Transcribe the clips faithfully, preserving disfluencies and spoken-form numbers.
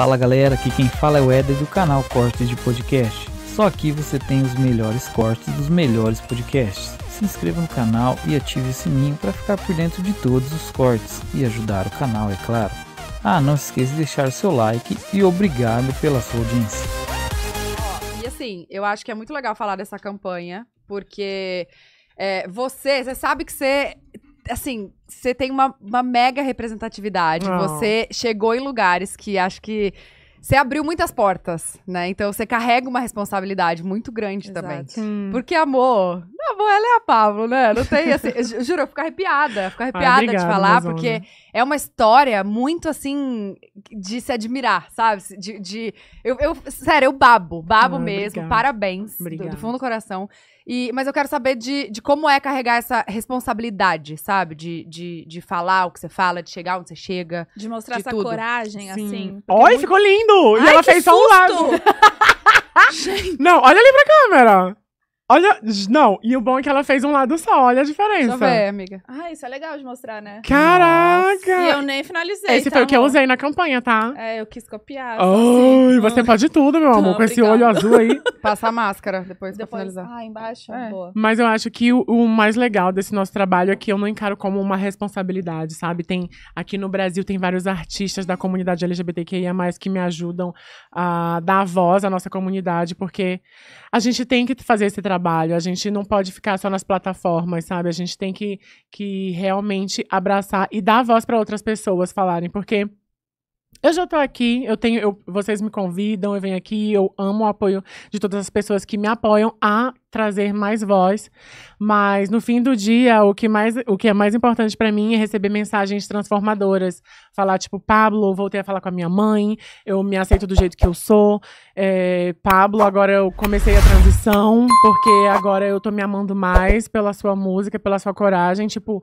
Fala galera, aqui quem fala é o Eder do canal Cortes de Podcast. Só aqui você tem os melhores cortes dos melhores podcasts. Se inscreva no canal e ative o sininho para ficar por dentro de todos os cortes e ajudar o canal, é claro. Ah, não se esqueça de deixar o seu like e obrigado pela sua audiência. E assim, eu acho que é muito legal falar dessa campanha, porque é, você, você sabe que você... Assim, você tem uma, uma mega representatividade. Oh. Você chegou em lugares que acho que... Você abriu muitas portas, né? Então, você carrega uma responsabilidade muito grande. Exato. Também. Hum. Porque, amor... Amor, ela é a Pablo, né? Não tem, assim... eu juro, eu fico arrepiada. Eu fico arrepiada ah, obrigado, de falar, porque onda. É uma história muito, assim... De se admirar, sabe? De... de eu, eu, sério, eu babo. Babo ah, mesmo. Obrigado. Parabéns. Do, do fundo do coração. E, mas eu quero saber de, de como é carregar essa responsabilidade, sabe? De, de, de falar o que você fala, de chegar onde você chega. De mostrar de essa tudo. Coragem, sim. Assim. Oi, ficou lindo! E ai, ela fez susto. Só um lado. Não, olha ali pra câmera. Olha, não, e o bom é que ela fez um lado só, olha a diferença. Deixa eu ver, amiga. Ah, isso é legal de mostrar, né? Caraca! Nossa. E eu nem finalizei, esse tá, foi amor? O que eu usei na campanha, tá? É, eu quis copiar. Ai, oh, assim, você pode tudo, meu amor, não, com obrigado. Esse olho azul aí. Passa a máscara depois, depois pra finalizar. Ah, embaixo? É. Boa. Mas eu acho que o, o mais legal desse nosso trabalho é que eu não encaro como uma responsabilidade, sabe? Tem, aqui no Brasil tem vários artistas da comunidade L G B T Q I A mais, que me ajudam a dar voz à nossa comunidade, porque a gente tem que fazer esse trabalho. A gente não pode ficar só nas plataformas, sabe? A gente tem que, que realmente abraçar e dar voz para outras pessoas falarem, porque eu já tô aqui, eu tenho, eu, vocês me convidam, eu venho aqui, eu amo o apoio de todas as pessoas que me apoiam a trazer mais voz, mas no fim do dia, o que, mais, o que é mais importante pra mim é receber mensagens transformadoras, falar tipo, Pablo, voltei a falar com a minha mãe, eu me aceito do jeito que eu sou, é, Pablo, agora eu comecei a transição, porque agora eu tô me amando mais pela sua música, pela sua coragem, tipo...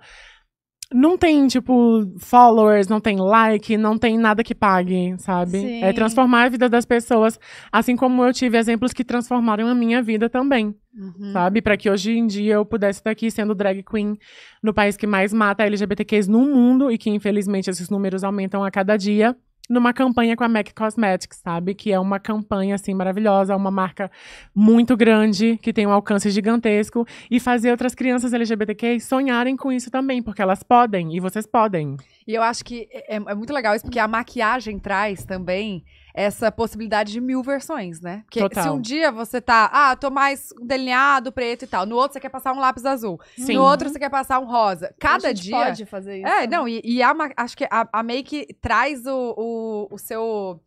Não tem, tipo, followers, não tem like, não tem nada que pague, sabe? Sim. É transformar a vida das pessoas, assim como eu tive exemplos que transformaram a minha vida também, uhum. Sabe? Pra que hoje em dia eu pudesse estar aqui sendo drag queen no país que mais mata L G B T Qs no mundo e que, infelizmente, esses números aumentam a cada dia, numa campanha com a MAC Cosmetics, sabe? Que é uma campanha, assim, maravilhosa, uma marca muito grande, que tem um alcance gigantesco, e fazer outras crianças L G B T Q I sonharem com isso também, porque elas podem, e vocês podem. E eu acho que é, é muito legal isso, porque a maquiagem traz também essa possibilidade de mil versões, né? Porque total. Se um dia você tá, ah, tô mais delineado, preto e tal, no outro você quer passar um lápis azul, sim. No outro você quer passar um rosa. Cada a gente dia... pode fazer isso. É, né? Não, e, e a, acho que a, a make traz o, o, o seu...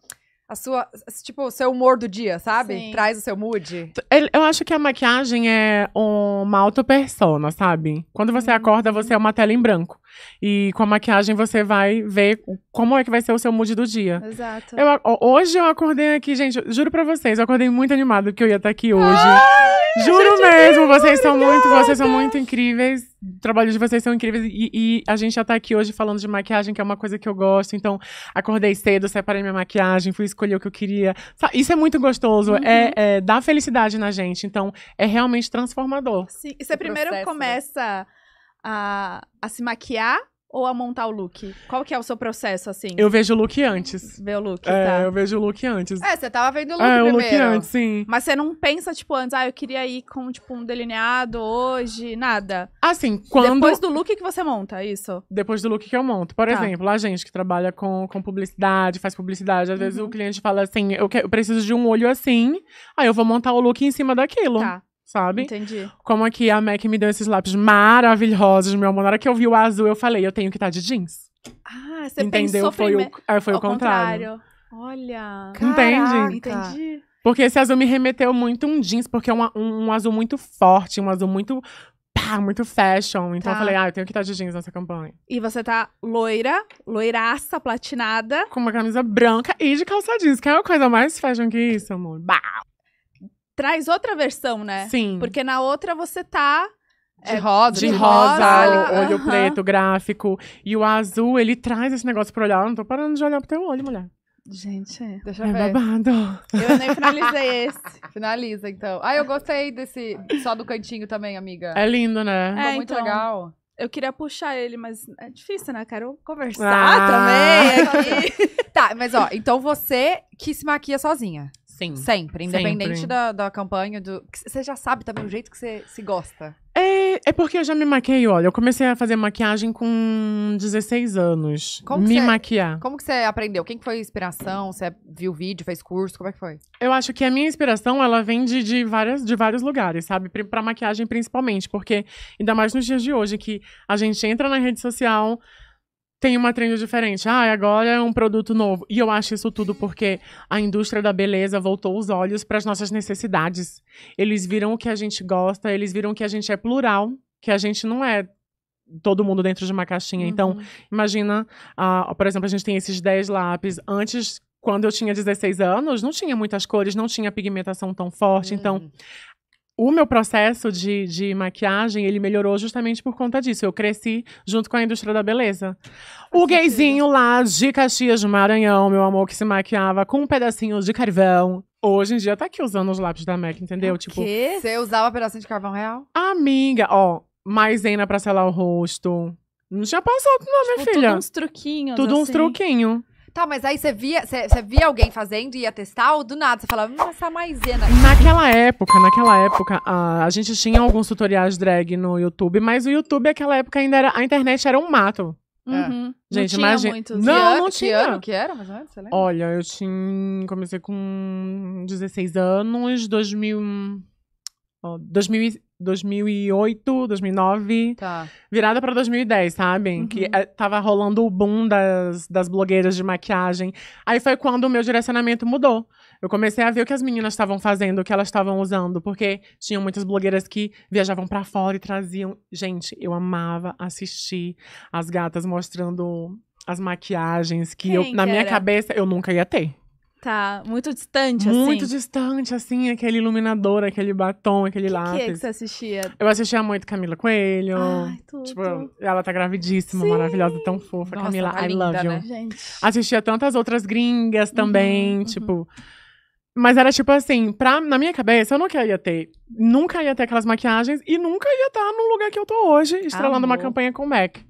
A sua, tipo, o seu humor do dia, sabe? Sim. Traz o seu mood. Eu acho que a maquiagem é uma auto-persona, sabe? Quando você acorda, você é uma tela em branco. E com a maquiagem, você vai ver como é que vai ser o seu mood do dia. Exato. Eu, hoje eu acordei aqui, gente, juro pra vocês, eu acordei muito animado que eu ia estar aqui hoje. Ai, juro mesmo, vocês são muito, vocês são muito incríveis. O trabalho de vocês são incríveis e, e a gente já tá aqui hoje falando de maquiagem, que é uma coisa que eu gosto. Então, acordei cedo, separei minha maquiagem, fui escolher o que eu queria. Isso é muito gostoso, uhum. é, é dá felicidade na gente. Então, é realmente transformador. Sim. E você primeiro processo, começa né? a, a se maquiar ou a montar o look? Qual que é o seu processo, assim? Eu vejo o look antes. Vê o look, é, tá. eu vejo o look antes. É, você tava vendo o look é, primeiro. É, o look antes, sim. Mas você não pensa, tipo, antes, ah, eu queria ir com, tipo, um delineado hoje, nada? Assim, quando... Depois do look que você monta, isso? Depois do look que eu monto. Por tá. exemplo, a gente que trabalha com, com publicidade, faz publicidade, às uhum. vezes o cliente fala assim, eu, que... eu preciso de um olho assim, aí eu vou montar o look em cima daquilo. Tá. Sabe? Entendi. Como aqui a MAC me deu esses lápis maravilhosos, meu amor. Na hora que eu vi o azul, eu falei, eu tenho que estar de jeans. Ah, você entendeu? Pensou foi o, é, foi o contrário. contrário. Olha. Entende? Entendi. Porque esse azul me remeteu muito um jeans, porque é um, um, um azul muito forte, um azul muito... Pá, muito fashion. Então tá. eu falei, ah, eu tenho que estar de jeans nessa campanha. E você tá loira, loiraça, platinada. Com uma camisa branca e de calça jeans. Que é uma coisa mais fashion que isso, amor. Bah! Traz outra versão, né? Sim. Porque na outra você tá... De rosa. De rosa, olho uh-huh. preto, gráfico. E o azul, ele traz esse negócio pra olhar. Eu não tô parando de olhar pro teu olho, mulher. Gente, deixa eu é ver. Babado. Eu nem finalizei esse. Finaliza, então. Ah, eu gostei desse... Só do cantinho também, amiga. É lindo, né? É, ficou muito então... legal. Eu queria puxar ele, mas é difícil, né? Quero conversar ah, também aqui. Tá, mas ó, então você que se maquia sozinha. Sim. Sempre, independente sempre. Da, da campanha. Do... Você já sabe também o jeito que você se gosta. É, é porque eu já me maquei, olha. Eu comecei a fazer maquiagem com dezesseis anos. Como me cê, maquiar. Como que você aprendeu? Quem que foi a inspiração? Você viu vídeo, fez curso? Como é que foi? Eu acho que a minha inspiração, ela vem de, de, várias, de vários lugares, sabe? Pra maquiagem, principalmente. Porque, ainda mais nos dias de hoje, que a gente entra na rede social... Tem uma trend diferente. Ah, agora é um produto novo. E eu acho isso tudo porque a indústria da beleza voltou os olhos para as nossas necessidades. Eles viram o que a gente gosta, eles viram que a gente é plural, que a gente não é todo mundo dentro de uma caixinha. Uhum. Então, imagina, uh, por exemplo, a gente tem esses dez lápis. Antes, quando eu tinha dezesseis anos, não tinha muitas cores, não tinha pigmentação tão forte. Uhum. Então... O meu processo de, de maquiagem, ele melhorou justamente por conta disso. Eu cresci junto com a indústria da beleza. O gayzinho lá de Caxias de Maranhão, meu amor, que se maquiava com um pedacinho de carvão. Hoje em dia tá aqui usando os lápis da MAC, entendeu? O tipo, quê? Você usava pedacinho de carvão real? Amiga, ó, maisena pra selar o rosto. Não tinha passado não, tipo, minha filha. Tudo uns truquinhos, Tudo assim. uns truquinhos. Tá, mas aí você via, você, você via alguém fazendo e ia testar, ou do nada você falava, hum, essa maisena. Naquela época, naquela época, a, a gente tinha alguns tutoriais drag no YouTube, mas o YouTube, naquela época, ainda era, a internet era um mato. Uhum. Gente, não imagina... Muito. Não, ano, não tinha. Que ano que era, mas antes, você lembra? Olha, eu tinha... Comecei com dezesseis anos, dois mil... dois mil, dois mil e oito, dois mil e nove, tá. Virada pra dois mil e dez, sabem? Uhum. Que é, tava rolando o boom das, das blogueiras de maquiagem. Aí foi quando o meu direcionamento mudou. Eu comecei a ver o que as meninas estavam fazendo, o que elas estavam usando, porque tinham muitas blogueiras que viajavam pra fora e traziam... Gente, eu amava assistir as gatas mostrando as maquiagens que eu, na minha cabeça eu nunca ia ter. Tá, muito distante, assim. Muito distante, assim, aquele iluminador, aquele batom, aquele que lápis. O que é que você assistia? Eu assistia muito Camila Coelho. Ai, tudo. Tipo, ela tá gravidíssima, sim, maravilhosa, tão fofa. Nossa, Camila, tá I linda, love you. Né? Gente. Assistia tantas outras gringas também, uhum, tipo... Uhum. Mas era tipo assim, pra, na minha cabeça, eu nunca ia ter. Nunca ia ter aquelas maquiagens e nunca ia estar no lugar que eu tô hoje, estrelando Amor. uma campanha com o MAC.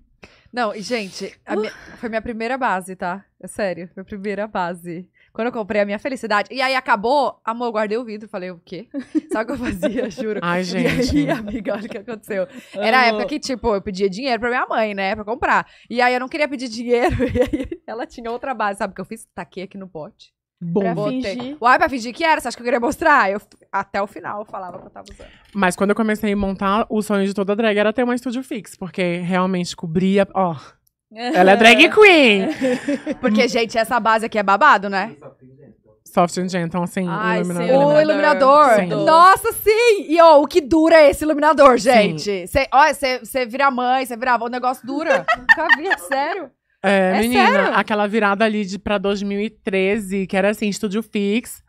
Não, e gente, a uh. minha, foi minha primeira base, tá? É sério, foi a primeira base. Quando eu comprei a minha felicidade. E aí acabou, amor, eu guardei o vidro. Falei, o quê? Sabe o que eu fazia, juro? Ai, gente. E aí, amiga, olha o que aconteceu. Era a época que, tipo, eu pedia dinheiro pra minha mãe, né? Pra comprar. E aí eu não queria pedir dinheiro. E aí ela tinha outra base. Sabe o que eu fiz? Taquei aqui no pote. Bom, pra fingir. Uai, pra fingir que era, você acha que eu queria mostrar? Eu, até o final eu falava que eu tava usando. Mas quando eu comecei a montar, o sonho de toda drag era ter uma Estúdio Fix. Porque realmente cobria, ó... Ela é drag queen. Porque, gente, essa base aqui é babado, né? Soft and Gentle, assim, Ai, iluminador. Sim, o iluminador. O iluminador. Sim. Nossa, sim! E, ó, o que dura é esse iluminador, gente? Cê, ó, você vira mãe, você vira avó, o negócio dura. Nunca vi, é sério. É, é menina, sério? Aquela virada ali de, pra dois mil e treze, que era assim, Estúdio Fix...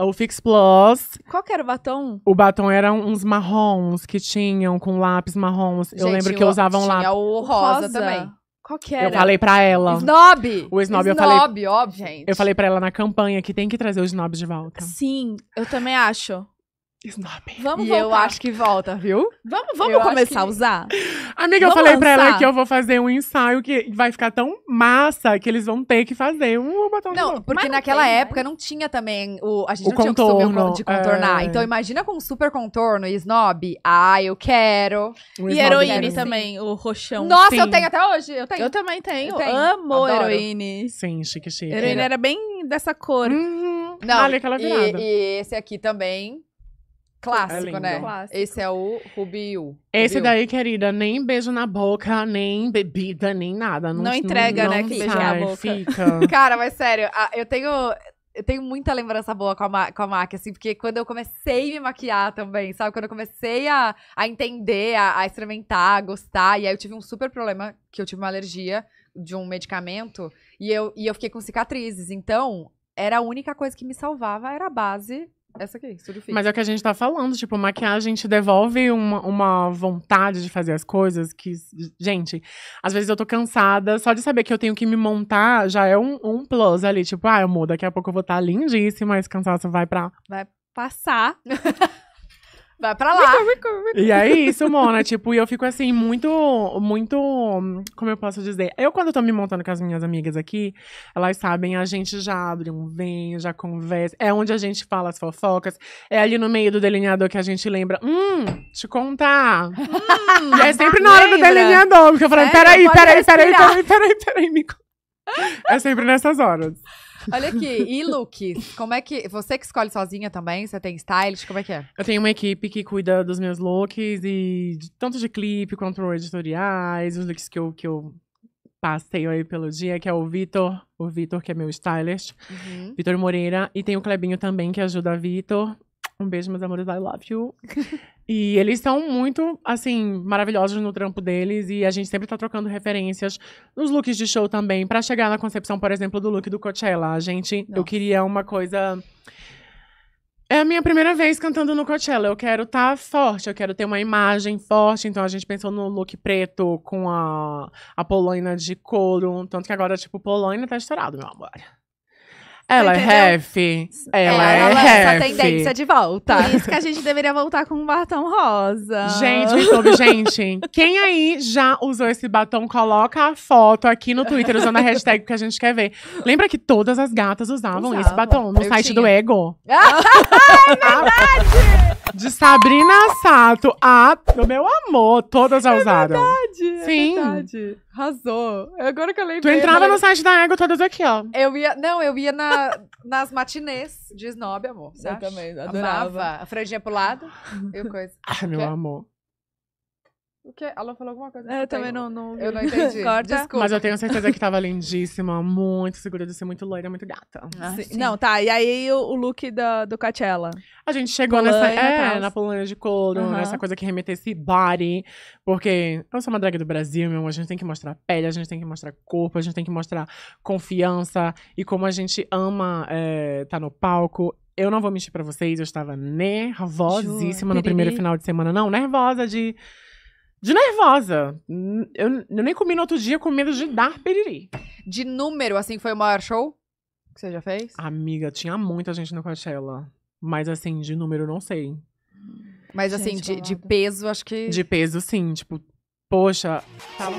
O Fix Plus. Qual que era o batom? O batom eram uns marrons que tinham, com lápis marrons. Gente, eu lembro que eu usava um lápis. Tinha o rosa, rosa também. Qual que era? Eu falei pra ela. Snob! O Snob, eu falei... Snob, óbvio, gente. Eu falei pra ela na campanha que tem que trazer o Snob de volta. Sim, eu também acho. Snob. Vamos e voltar. eu acho que volta, viu? Vamos, vamos eu começar que... a usar? Amiga, vamos eu falei lançar. pra ela que eu vou fazer um ensaio que vai ficar tão massa que eles vão ter que fazer um batom não, de Não, porque não naquela tem, época né? não tinha também... O, a gente o não contorno, tinha o costume de contornar. É... Então imagina com super contorno e Snob. Ah, eu quero. O e Heroína também, sim. o roxão. Nossa, sim. eu tenho até hoje. Eu, tenho. eu também tenho. Eu tenho. Amo Heroína. Sim, chique, chique. Heroína era bem dessa cor. Uhum. Não, Olha aquela virada. E, e esse aqui também... Clássico, é né? Clássico. Esse é o Rubiu. Esse Rubiu. daí, querida, nem beijo na boca, nem bebida, nem nada. Não, não entrega, não, né? Não que beijo na boca. Fica. Cara, mas sério, eu tenho, eu tenho muita lembrança boa com a, com a MAC, assim, porque quando eu comecei a me maquiar também, sabe? Quando eu comecei a, a entender, a, a experimentar, a gostar, e aí eu tive um super problema, que eu tive uma alergia de um medicamento, e eu, e eu fiquei com cicatrizes. Então, era a única coisa que me salvava, era a base... Essa aqui, Estúdio Fix. Mas é o que a gente tá falando, tipo, maquiagem te devolve uma, uma vontade de fazer as coisas que... Gente, às vezes eu tô cansada, só de saber que eu tenho que me montar já é um, um plus ali. Tipo, ah, amor, daqui a pouco eu vou estar tá lindíssima, esse cansaço vai pra... Vai passar. Vai pra lá. E é isso, Mona. Tipo, e eu fico assim, muito, muito... Como eu posso dizer? Eu, quando eu tô me montando com as minhas amigas aqui, elas sabem, a gente já abre um vinho, já conversa. É onde a gente fala as fofocas. É ali no meio do delineador que a gente lembra. Hum, te contar. Hum, e é sempre na hora lembra? do delineador. Porque eu falo, é, peraí, peraí, peraí, peraí, peraí, peraí, me conta. É sempre nessas horas. Olha aqui, e looks? Como é que... Você que escolhe sozinha também? Você tem stylist? Como é que é? Eu tenho uma equipe que cuida dos meus looks, e de, tanto de clipe quanto editoriais, os looks que eu, que eu passeio aí pelo dia, que é o Vitor, o Vitor que é meu stylist, uhum. Vitor Moreira, e tem o Clebinho também, que ajuda a Vitor. Um beijo, meus amores, I love you. E eles são muito, assim, maravilhosos no trampo deles. E a gente sempre tá trocando referências nos looks de show também. Pra chegar na concepção, por exemplo, do look do Coachella. A gente, Nossa. eu queria uma coisa... É a minha primeira vez cantando no Coachella. Eu quero estar tá forte, eu quero ter uma imagem forte. Então, a gente pensou no look preto com a, a polaina de couro. Tanto que agora, tipo, polaina tá estourado, meu amor. Ela Entendeu? é ref, ela, ela é ref. Essa tendência de volta. Por isso que a gente deveria voltar com um batom rosa. Gente, me soube, gente. Quem aí já usou esse batom, coloca a foto aqui no Twitter usando a hashtag que a gente quer ver. Lembra que todas as gatas usavam, usavam. esse batom no Eu site tinha. do Ego? É verdade! De Sabrina Sato a... Meu amor, todas já usaram. É verdade, Sim. é verdade. Arrasou. Agora que eu lembrei. Tu entrava no site da Ego todas aqui, ó. Eu ia... Não, eu ia na, nas matinês de Snob, amor. Eu acha? também, adorava. Amava. A franjinha pro lado e coisa. Ah, meu amor. O quê? Ela falou alguma coisa? Eu, eu também não, não... Eu não entendi. Corta. Desculpa. Mas eu tenho certeza que tava lindíssima, muito segura de ser, muito loira, muito gata. Ah, sim. Sim. Não, tá. E aí, o, o look da, do Coachella? A gente chegou Polônia, nessa... É, tá. na Polônia de couro, uhum. nessa coisa que remete esse body. Porque eu sou uma drag do Brasil, meu amor. A gente tem que mostrar pele, a gente tem que mostrar corpo, a gente tem que mostrar confiança. E como a gente ama é, tá no palco... Eu não vou mentir pra vocês, eu estava nervosíssima Jura. no primeiro final de semana. Não, nervosa de... De nervosa. Eu, eu nem comi no outro dia com medo de dar piriri. De número, assim, foi o maior show que você já fez? Amiga, tinha muita gente no Coachella. Mas, assim, de número, não sei. Mas, gente, assim, de, de peso, acho que... De peso, sim. Tipo, poxa... Tá...